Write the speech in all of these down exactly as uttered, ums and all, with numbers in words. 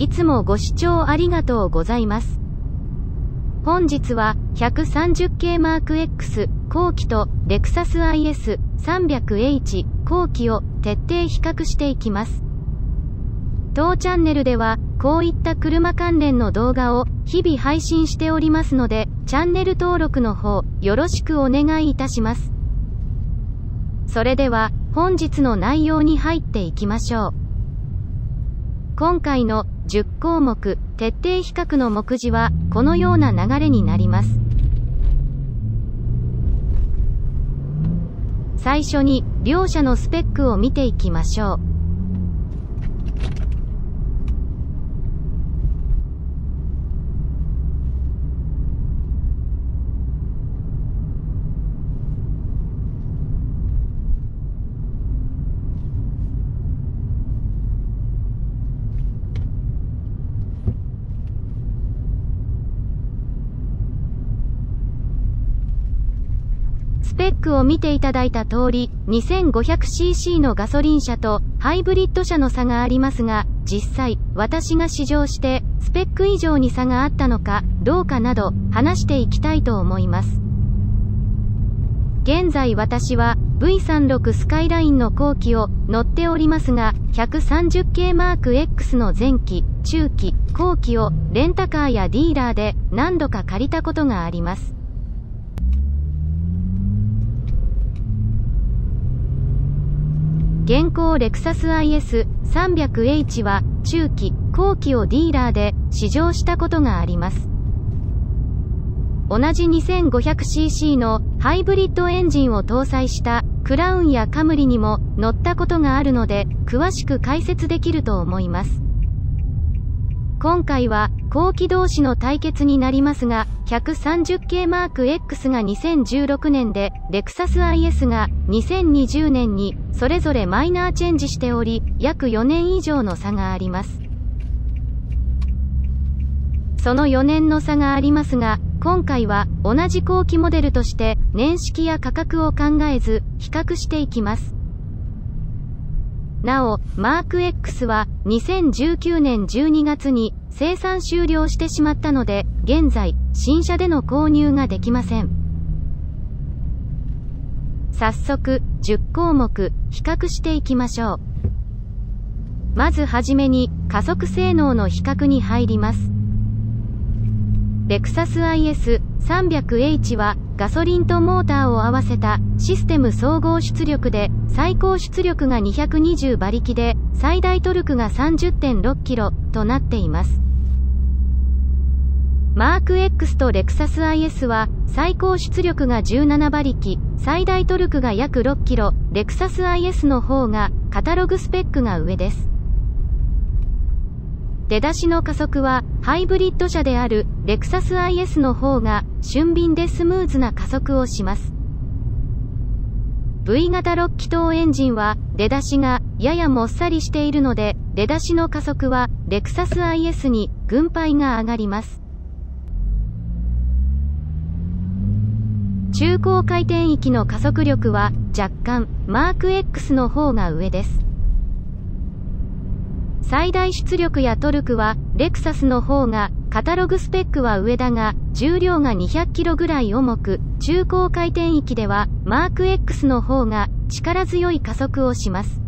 いつもご視聴ありがとうございます。本日は ひゃくさんじゅうけいマークエックス 後期とレクサス アイエスさんびゃくエイチ 後期を徹底比較していきます。当チャンネルではこういった車関連の動画を日々配信しておりますので、チャンネル登録の方よろしくお願いいたします。それでは本日の内容に入っていきましょう。今回のじゅっこうもく徹底比較の目次はこのような流れになります。最初に両車のスペックを見ていきましょう。スペックを見ていただいた通り、にせんごひゃくシーシー のガソリン車とハイブリッド車の差がありますが、実際、私が試乗して、スペック以上に差があったのか、どうかなど、話していきたいと思います。現在私は、ブイさんじゅうろく スカイラインの後期を乗っておりますが、ひゃくさんじゅうけいマークエックス の前期、中期、後期を、レンタカーやディーラーで何度か借りたことがあります。現行レクサス アイエスさんびゃくエイチ は中期、後期をディーラーで試乗したことがあります。同じ にせんごひゃくシーシー のハイブリッドエンジンを搭載したクラウンやカムリにも乗ったことがあるので、詳しく解説できると思います。今回は後期同士の対決になりますが、ひゃくさんじゅうけいマークエックス がにせんじゅうろくねんで、レクサス アイエス がにせんにじゅうねんにそれぞれマイナーチェンジしており、約よねん以上の差があります。そのよねんの差がありますが、今回は同じ後期モデルとして年式や価格を考えず比較していきます。なお、マーク X はにせんじゅうきゅうねんじゅうにがつに生産終了してしまったので、現在、新車での購入ができません。早速、じゅっこうもく、比較していきましょう。まずはじめに、加速性能の比較に入ります。レクサス アイエスさんびゃくエイチ は、ガソリンとモーターを合わせたシステム総合出力で、最高出力がにひゃくにじゅうばりきで、最大トルクが さんじゅってんろくキロとなっています。マーク X とレクサス アイエス は、最高出力がじゅうななばりき、最大トルクが約ろっキロ、レクサス アイエス の方が、カタログスペックが上です。出だしの加速は、ハイブリッド車であるレクサス アイエス の方が、俊敏でスムーズな加速をします。V 型ろっきとうエンジンは、出だしがややもっさりしているので、出だしの加速は、レクサス アイエス に軍配が上がります。中高回転域の加速力は、若干、マーク X の方が上です。最大出力やトルクは、レクサスの方が、カタログスペックは上だが、重量がにひゃくキロぐらい重く、中高回転域では、マーク X の方が、力強い加速をします。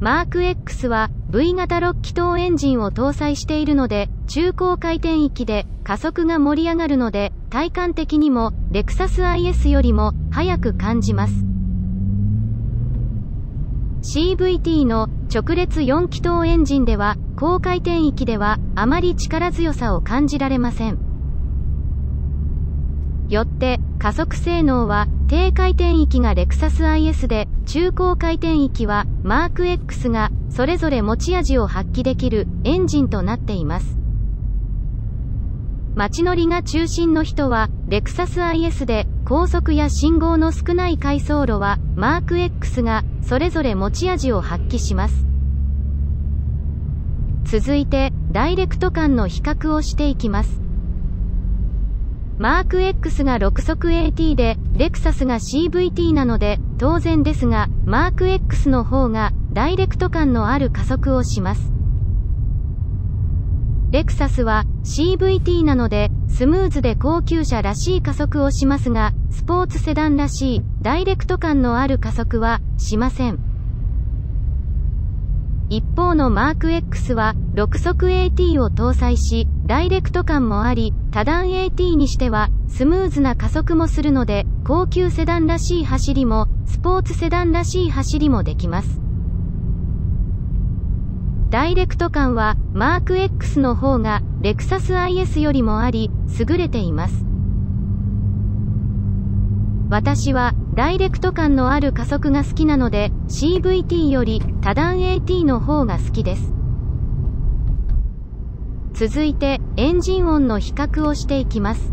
マーク X は、V 型ろっきとうエンジンを搭載しているので、中高回転域で、加速が盛り上がるので、体感的にも、レクサス アイエス よりも、速く感じます。シーブイティー の直列よんきとうエンジンでは、高回転域ではあまり力強さを感じられません。よって、加速性能は、低回転域がレクサス アイエス で、中高回転域はマーク X が、それぞれ持ち味を発揮できるエンジンとなっています。街乗りが中心の人は、レクサス アイエス で、高速や信号の少ない回送路は、マーク X が、それぞれ持ち味を発揮します。続いて、ダイレクト間の比較をしていきます。マーク X がろくそくエーティー で、レクサスが シーブイティー なので、当然ですが、マーク X の方が、ダイレクト間のある加速をします。レクサスは シーブイティー なのでスムーズで高級車らしい加速をしますが、スポーツセダンらしいダイレクト感のある加速はしません。一方のマーク X はろく速 エーティー を搭載し、ダイレクト感もあり、多段 エーティー にしてはスムーズな加速もするので、高級セダンらしい走りもスポーツセダンらしい走りもできます。ダイレクト感はマーク X の方がレクサス アイエス よりもあり、優れています。私はダイレクト感のある加速が好きなので シーブイティー より多段 エーティー の方が好きです。続いてエンジン音の比較をしていきます。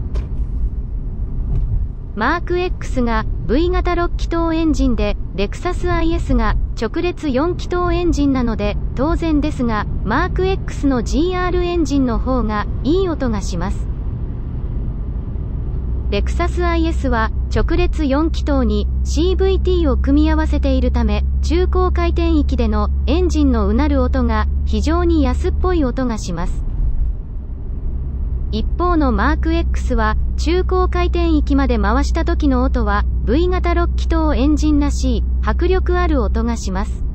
マーク X が ブイ 型ろく気筒エンジンで、レクサス アイエス が直列よん気筒エンジンなので当然ですが、マーク X の ジーアール エンジンの方がいい音がします。レクサス アイエス は直列よん気筒に シーブイティー を組み合わせているため、中高回転域でのエンジンのうなる音が非常に安っぽい音がします。一方のマーク X は中高回転域まで回した時の音は ブイ 型ろく気筒エンジンらしい迫力ある音がします。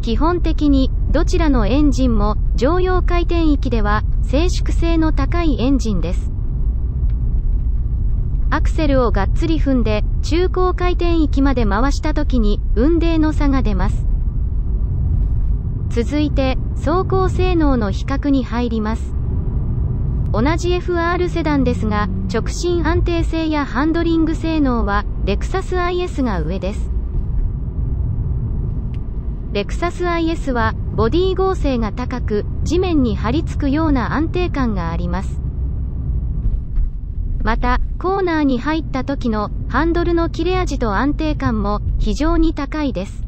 基本的にどちらのエンジンも常用回転域では静粛性の高いエンジンです。アクセルをがっつり踏んで中高回転域まで回した時に雲泥の差が出ます。続いて走行性能の比較に入ります。同じ エフアール セダンですが、直進安定性やハンドリング性能はレクサス アイエス が上です。レクサス アイエス はボディ剛性が高く、地面に張り付くような安定感があります。また、コーナーに入った時のハンドルの切れ味と安定感も非常に高いです。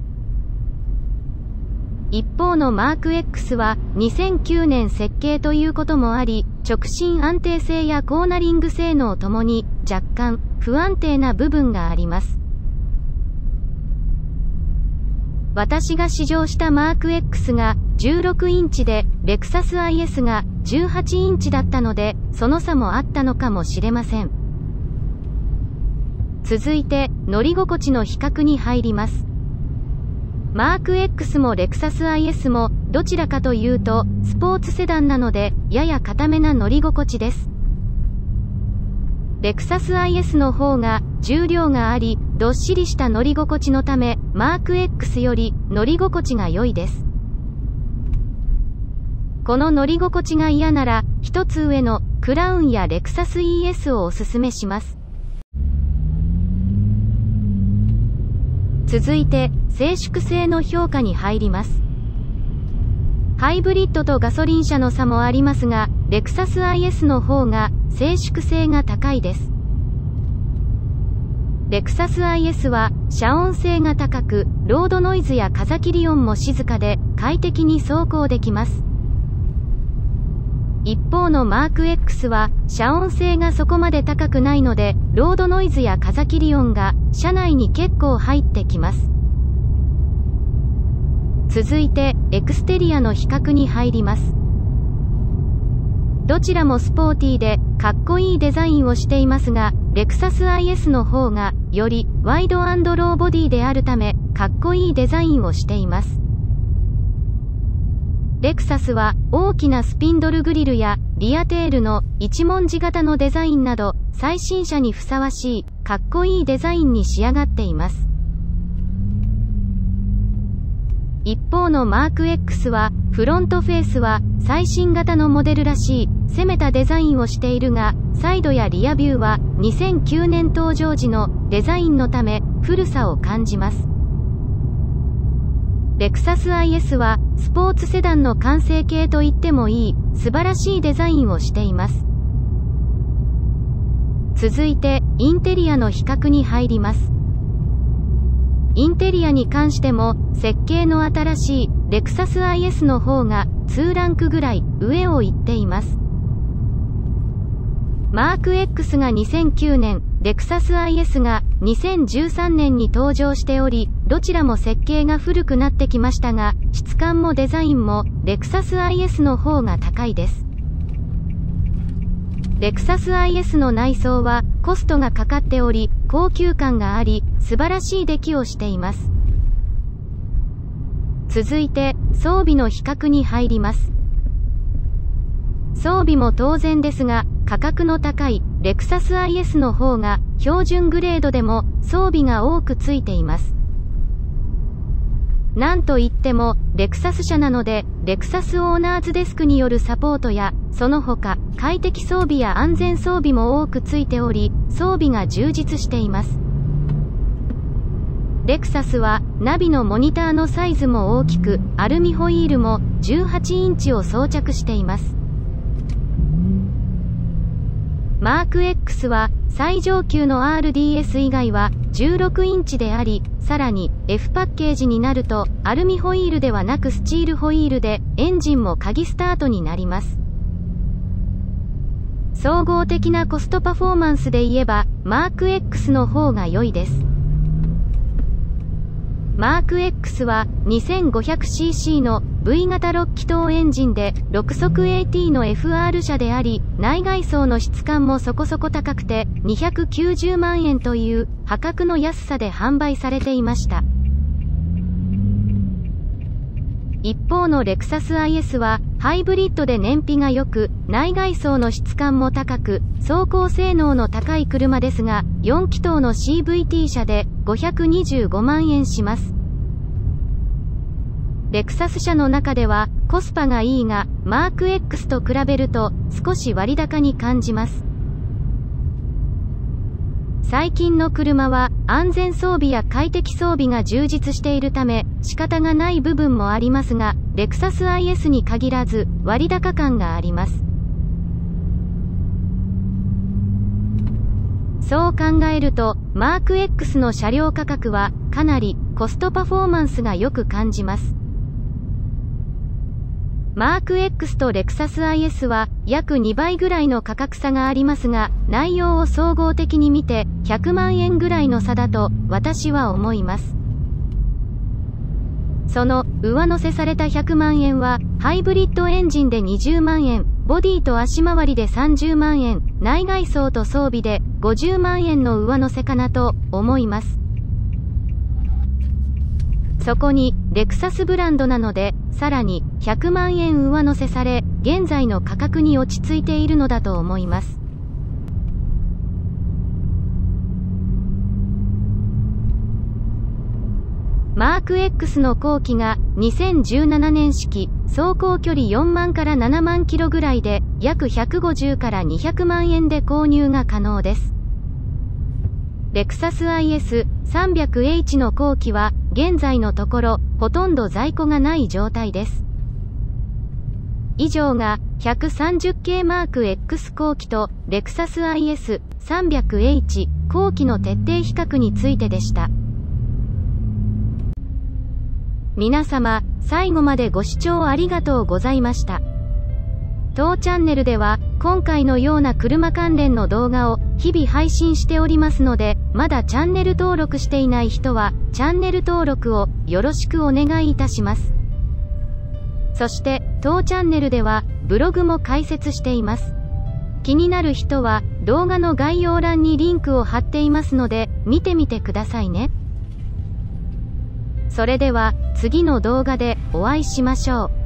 一方のマーク X はにせんきゅうねん設計ということもあり、直進安定性やコーナリング性能ともに若干不安定な部分があります。私が試乗したマーク X がじゅうろくインチで、レクサス アイエス がじゅうはちインチだったので、その差もあったのかもしれません。続いて乗り心地の比較に入ります。マーク X もレクサス アイエス もどちらかというとスポーツセダンなので、やや硬めな乗り心地です。レクサス アイエス の方が重量があり、どっしりした乗り心地のため、マーク X より乗り心地が良いです。この乗り心地が嫌なら、一つ上のクラウンやレクサス イーエス をおすすめします。続いて静粛性の評価に入ります。ハイブリッドとガソリン車の差もありますが、レクサス アイエス の方が静粛性が高いです。レクサス アイエス は遮音性が高く、ロードノイズや風切り音も静かで快適に走行できます。一方のマーク X は遮音性がそこまで高くないので、ロードノイズや風切り音が車内に結構入ってきます。続いてエクステリアの比較に入ります。どちらもスポーティーでかっこいいデザインをしていますが、レクサス アイエス の方がよりワイド&ローボディであるため、かっこいいデザインをしています。レクサスは大きなスピンドルグリルやリアテールの一文字型のデザインなど、最新車にふさわしいかっこいいデザインに仕上がっています。一方のマーク X はフロントフェースは最新型のモデルらしい攻めたデザインをしているが、サイドやリアビューはにせんきゅうねん登場時のデザインのため古さを感じます。レクサス アイエス はスポーツセダンの完成形といってもいい素晴らしいデザインをしています。続いてインテリアの比較に入ります。インテリアに関しても設計の新しいレクサス アイエス の方がにランクぐらい上を行っています。マーク X がにせんきゅうねん、レクサス アイエス がにせんじゅうさんねんに登場しており、どちらも設計が古くなってきましたが、質感もデザインもレクサス アイエス の方が高いです。レクサス アイエス の内装はコストがかかっており、高級感があり、素晴らしい出来をしています。続いて、装備の比較に入ります。装備も当然ですが、価格の高いレクサス アイエス の方が標準グレードでも装備が多くついています。なんといってもレクサス社なので、レクサスオーナーズデスクによるサポートや、その他快適装備や安全装備も多くついており、装備が充実しています。レクサスはナビのモニターのサイズも大きく、アルミホイールもじゅうはちインチを装着しています。マーク X は最上級の アールディーエス 以外はじゅうろくインチであり、さらに F パッケージになるとアルミホイールではなくスチールホイールで、エンジンも鍵スタートになります。総合的なコストパフォーマンスで言えばマーク X の方が良いです。マーク X は にせんごひゃくシーシー の ブイ 型ろっきとうエンジンでろくそくエーティー の エフアール 車であり、内外装の質感もそこそこ高くてにひゃくきゅうじゅうまんえんという破格の安さで販売されていました。一方のレクサス アイエス はハイブリッドで燃費が良く、内外装の質感も高く、走行性能の高い車ですが、よんきとうの シーブイティー 車でごひゃくにじゅうごまんえんします。レクサス車の中ではコスパがいいが、マーク X と比べると少し割高に感じます。最近の車は安全装備や快適装備が充実しているため仕方がない部分もありますが、レクサス アイエス に限らず割高感があります。そう考えると、マーク X の車両価格はかなりコストパフォーマンスがよく感じます。マーク X とレクサス アイエス は約にばいぐらいの価格差がありますが、内容を総合的に見てひゃくまんえんぐらいの差だと私は思います。その上乗せされたひゃくまんえんはハイブリッドエンジンでにじゅうまんえん、ボディと足回りでさんじゅうまんえん、内外装と装備でごじゅうまんえんの上乗せかなと思います。そこにレクサスブランドなのでさらにひゃくまんえん上乗せされ、現在の価格に落ち着いているのだと思います。マーク X の後期がにせんじゅうななねん式、走行距離よんまんからななまんキロぐらいで約ひゃくごじゅうからにひゃくまんえんで購入が可能です。レクサス アイエスさんびゃくエイチ の後期は現在のところほとんど在庫がない状態です。以上が ひゃくさんじゅうけい マーク X 後期とレクサス アイエスさんびゃくエイチ 後期の徹底比較についてでした。皆様、最後までご視聴ありがとうございました。当チャンネルでは今回のような車関連の動画を日々配信しておりますので、まだチャンネル登録していない人はチャンネル登録をよろしくお願いいたします。そして当チャンネルではブログも開設しています。気になる人は動画の概要欄にリンクを貼っていますので見てみてくださいね。それでは次の動画でお会いしましょう。